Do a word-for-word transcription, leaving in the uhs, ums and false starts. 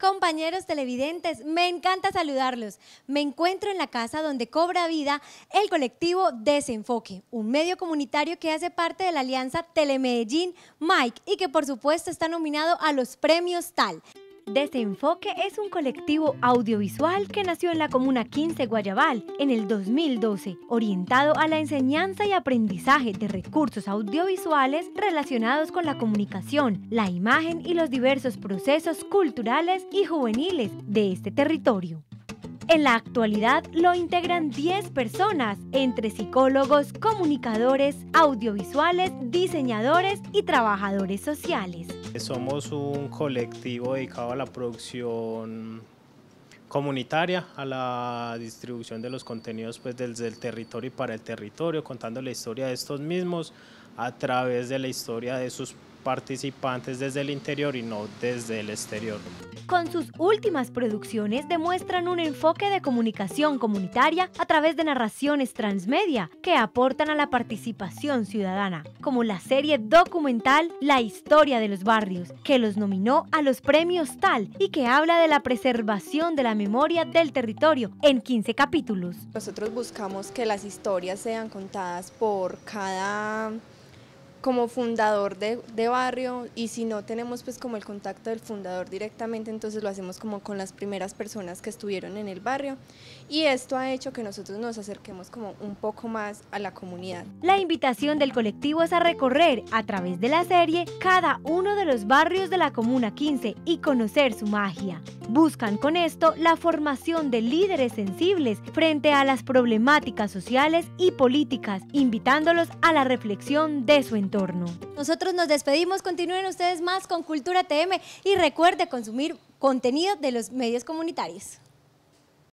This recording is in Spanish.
Compañeros televidentes, me encanta saludarlos. Me encuentro en la casa donde cobra vida el colectivo Desenfoque, un medio comunitario que hace parte de la alianza Telemedellín Mike y que por supuesto está nominado a los premios TAL. Desenfoque es un colectivo audiovisual que nació en la Comuna quince Guayabal en el dos mil doce, orientado a la enseñanza y aprendizaje de recursos audiovisuales relacionados con la comunicación, la imagen y los diversos procesos culturales y juveniles de este territorio. En la actualidad lo integran diez personas, entre psicólogos, comunicadores, audiovisuales, diseñadores y trabajadores sociales. Somos un colectivo dedicado a la producción comunitaria, a la distribución de los contenidos pues, desde el territorio y para el territorio, contando la historia de estos mismos a través de la historia de sus participantes desde el interior y no desde el exterior. Con sus últimas producciones demuestran un enfoque de comunicación comunitaria a través de narraciones transmedia que aportan a la participación ciudadana, como la serie documental La Historia de los Barrios, que los nominó a los premios TAL y que habla de la preservación de la memoria del territorio en quince capítulos. Nosotros buscamos que las historias sean contadas por cada como fundador de, de barrio, y si no tenemos pues como el contacto del fundador directamente, entonces lo hacemos como con las primeras personas que estuvieron en el barrio, y esto ha hecho que nosotros nos acerquemos como un poco más a la comunidad. La invitación del colectivo es a recorrer a través de la serie cada uno de los barrios de la Comuna quince y conocer su magia. Buscan con esto la formación de líderes sensibles frente a las problemáticas sociales y políticas, invitándolos a la reflexión de su entorno. Nosotros nos despedimos, continúen ustedes más con Cultura T M y recuerde consumir contenido de los medios comunitarios.